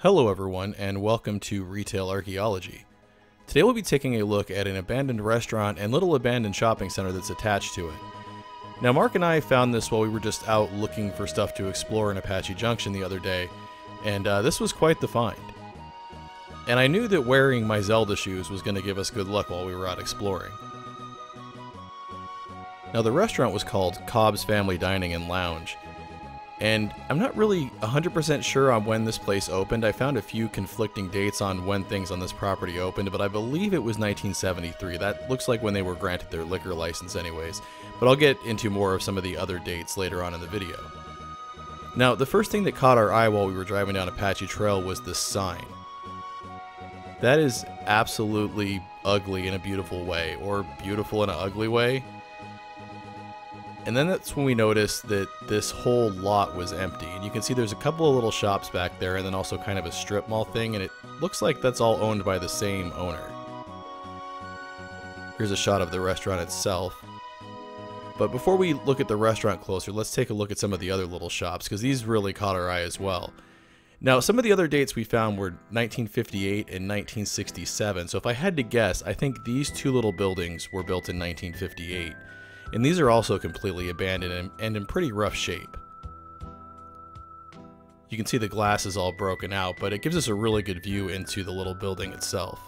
Hello everyone, and welcome to Retail Archaeology. Today we'll be taking a look at an abandoned restaurant and little abandoned shopping center that's attached to it. Now Mark and I found this while we were just out looking for stuff to explore in Apache Junction the other day, and this was quite the find. And I knew that wearing my Zelda shoes was going to give us good luck while we were out exploring. Now the restaurant was called Cobb's Family Dining and Lounge. And I'm not really 100% sure on when this place opened. I found a few conflicting dates on when things on this property opened, but I believe it was 1973. That looks like when they were granted their liquor license anyways, but I'll get into more of some of the other dates later on in the video. Now, the first thing that caught our eye while we were driving down Apache Trail was this sign. That is absolutely ugly in a beautiful way, or beautiful in an ugly way. And then that's when we noticed that this whole lot was empty. And you can see there's a couple of little shops back there and then also kind of a strip mall thing. And it looks like that's all owned by the same owner. Here's a shot of the restaurant itself. But before we look at the restaurant closer, let's take a look at some of the other little shops, because these really caught our eye as well. Now, some of the other dates we found were 1958 and 1967. So if I had to guess, I think these two little buildings were built in 1958. And these are also completely abandoned and in pretty rough shape. You can see the glass is all broken out, but it gives us a really good view into the little building itself.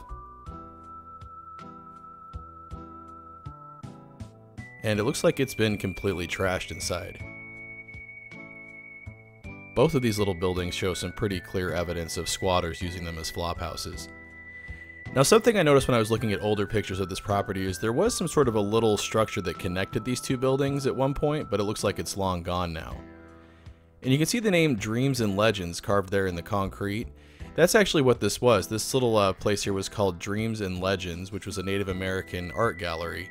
And it looks like it's been completely trashed inside. Both of these little buildings show some pretty clear evidence of squatters using them as flop houses. Now, something I noticed when I was looking at older pictures of this property is there was some sort of a little structure that connected these two buildings at one point, but it looks like it's long gone now. And you can see the name Dreams and Legends carved there in the concrete. That's actually what this was. This little place here was called Dreams and Legends, which was a Native American art gallery.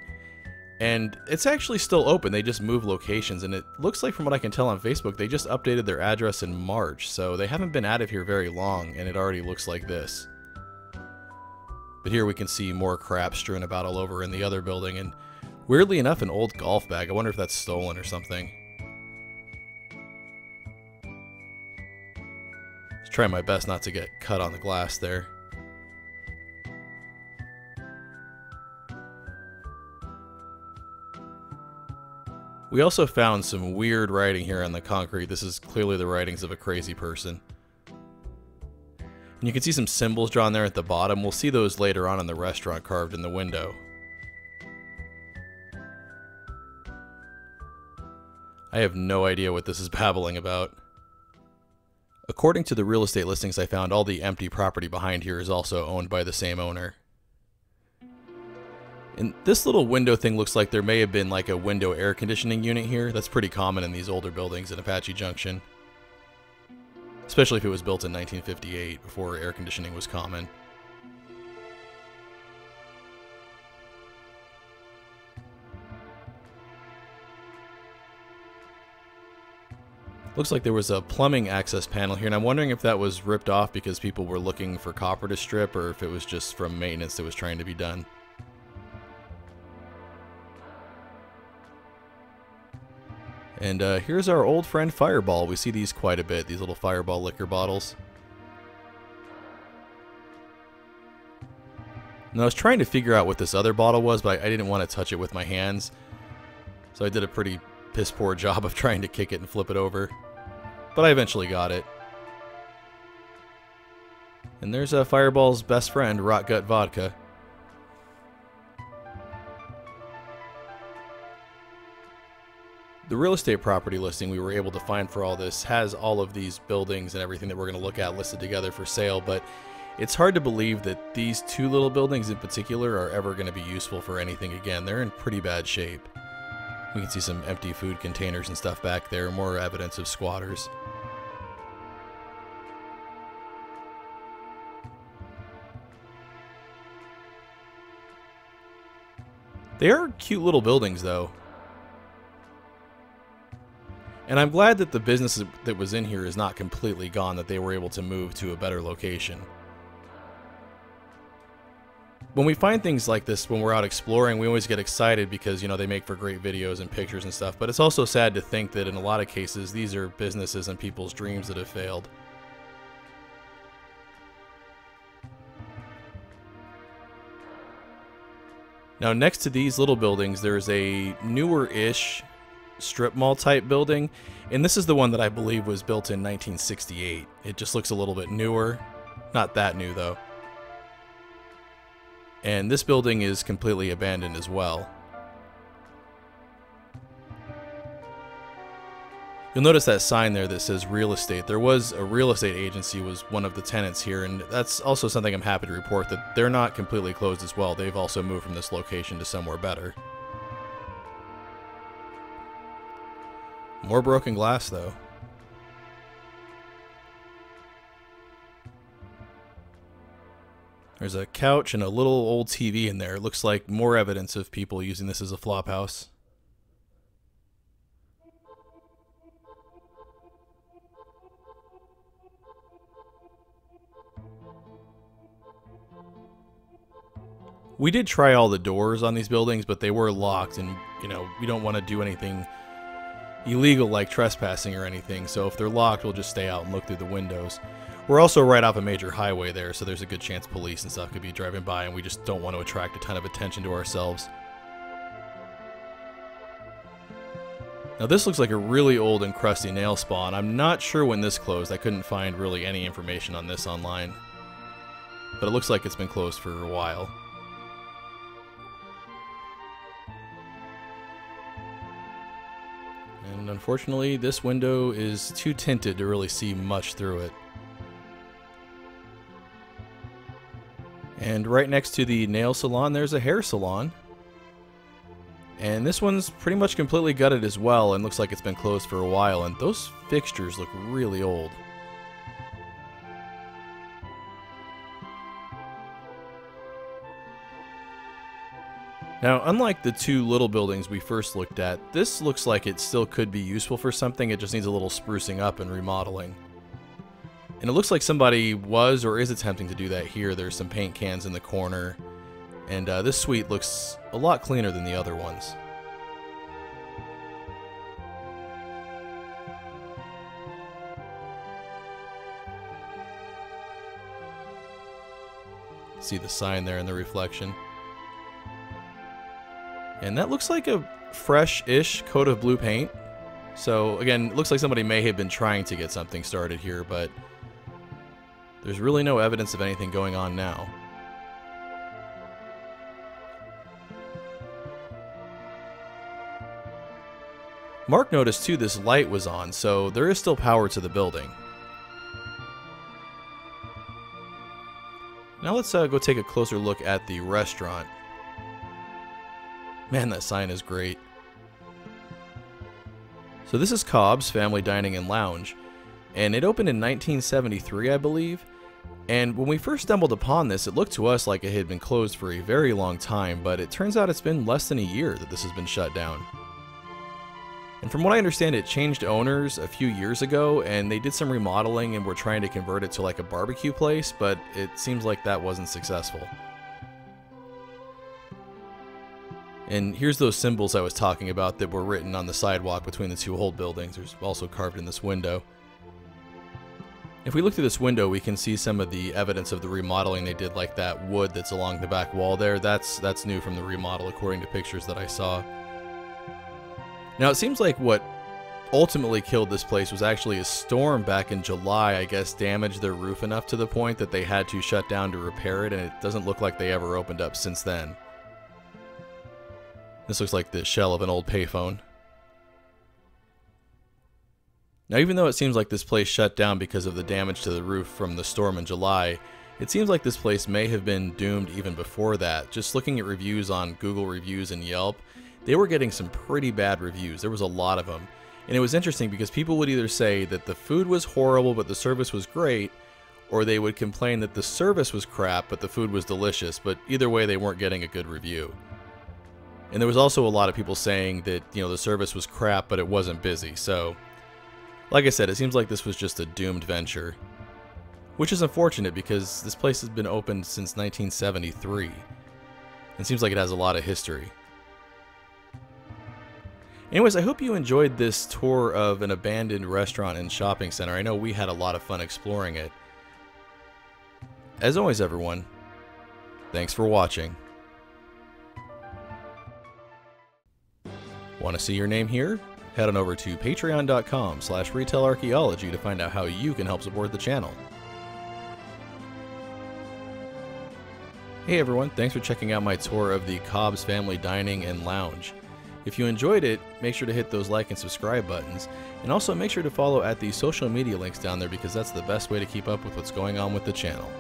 And it's actually still open. They just moved locations, and it looks like, from what I can tell on Facebook, they just updated their address in March, so they haven't been out of here very long, and it already looks like this. But here we can see more crap strewn about all over in the other building, and weirdly enough, an old golf bag. I wonder if that's stolen or something. Just trying my best not to get cut on the glass there. We also found some weird writing here on the concrete. This is clearly the writings of a crazy person. And you can see some symbols drawn there at the bottom. We'll see those later on in the restaurant carved in the window. I have no idea what this is babbling about. According to the real estate listings I found, all the empty property behind here is also owned by the same owner. And this little window thing looks like there may have been like a window air conditioning unit here. That's pretty common in these older buildings in Apache Junction. Especially if it was built in 1958, before air conditioning was common. Looks like there was a plumbing access panel here, and I'm wondering if that was ripped off because people were looking for copper to strip, or if it was just from maintenance that was trying to be done. And here's our old friend Fireball. We see these quite a bit, these little Fireball liquor bottles. Now I was trying to figure out what this other bottle was, but I didn't want to touch it with my hands. So I did a pretty piss poor job of trying to kick it and flip it over. But I eventually got it. And there's Fireball's best friend, Rotgut Vodka. The real estate property listing we were able to find for all this has all of these buildings and everything that we're going to look at listed together for sale, but it's hard to believe that these two little buildings in particular are ever going to be useful for anything again. They're in pretty bad shape. We can see some empty food containers and stuff back there, more evidence of squatters. They are cute little buildings though. And I'm glad that the business that was in here is not completely gone, that they were able to move to a better location. When we find things like this when we're out exploring, we always get excited because, you know, they make for great videos and pictures and stuff, but it's also sad to think that in a lot of cases, these are businesses and people's dreams that have failed. Now, next to these little buildings, there's a newer-ish strip mall-type building, and this is the one that I believe was built in 1968. It just looks a little bit newer. Not that new, though. And this building is completely abandoned as well. You'll notice that sign there that says real estate. There was a real estate agency was one of the tenants here, and that's also something I'm happy to report, that they're not completely closed as well. They've also moved from this location to somewhere better. More broken glass, though. There's a couch and a little old TV in there. It looks like more evidence of people using this as a flop house. We did try all the doors on these buildings, but they were locked, and, you know, we don't want to do anything illegal like trespassing or anything, so if they're locked, we'll just stay out and look through the windows. We're also right off a major highway there, so there's a good chance police and stuff could be driving by, and we just don't want to attract a ton of attention to ourselves. Now, this looks like a really old and crusty nail spawn. I'm not sure when this closed. I couldn't find really any information on this online, but it looks like it's been closed for a while. And unfortunately, this window is too tinted to really see much through it. And right next to the nail salon, there's a hair salon. And this one's pretty much completely gutted as well, and looks like it's been closed for a while, and those fixtures look really old. Now, unlike the two little buildings we first looked at, this looks like it still could be useful for something. It just needs a little sprucing up and remodeling. And it looks like somebody was or is attempting to do that here. There's some paint cans in the corner, and this suite looks a lot cleaner than the other ones. See the sign there in the reflection. And that looks like a fresh-ish coat of blue paint. So again, it looks like somebody may have been trying to get something started here, but there's really no evidence of anything going on now. Mark noticed too this light was on, so there is still power to the building. Now let's go take a closer look at the restaurant. Man, that sign is great. So this is Cobb's Family Dining and Lounge, and it opened in 1973, I believe. And when we first stumbled upon this, it looked to us like it had been closed for a very long time, but it turns out it's been less than a year that this has been shut down. And from what I understand, it changed owners a few years ago, and they did some remodeling and were trying to convert it to like a barbecue place, but it seems like that wasn't successful. And here's those symbols I was talking about that were written on the sidewalk between the two old buildings. There's also carved in this window. If we look through this window, we can see some of the evidence of the remodeling they did, like that wood that's along the back wall there. That's new from the remodel, according to pictures that I saw. Now, it seems like what ultimately killed this place was actually a storm back in July, I guess, damaged their roof enough to the point that they had to shut down to repair it, and it doesn't look like they ever opened up since then. This looks like the shell of an old payphone. Now, even though it seems like this place shut down because of the damage to the roof from the storm in July, it seems like this place may have been doomed even before that. Just looking at reviews on Google Reviews and Yelp, they were getting some pretty bad reviews. There was a lot of them. And it was interesting because people would either say that the food was horrible but the service was great, or they would complain that the service was crap but the food was delicious, but either way they weren't getting a good review. And there was also a lot of people saying that, you know, the service was crap, but it wasn't busy. So, like I said, it seems like this was just a doomed venture. Which is unfortunate because this place has been opened since 1973. And seems like it has a lot of history. Anyways, I hope you enjoyed this tour of an abandoned restaurant and shopping center. I know we had a lot of fun exploring it. As always, everyone, thanks for watching. Want to see your name here? Head on over to patreon.com/retailarchaeology to find out how you can help support the channel. Hey everyone, thanks for checking out my tour of the Cobb's Family Dining and Lounge. If you enjoyed it, make sure to hit those like and subscribe buttons, and also make sure to follow at the social media links down there because that's the best way to keep up with what's going on with the channel.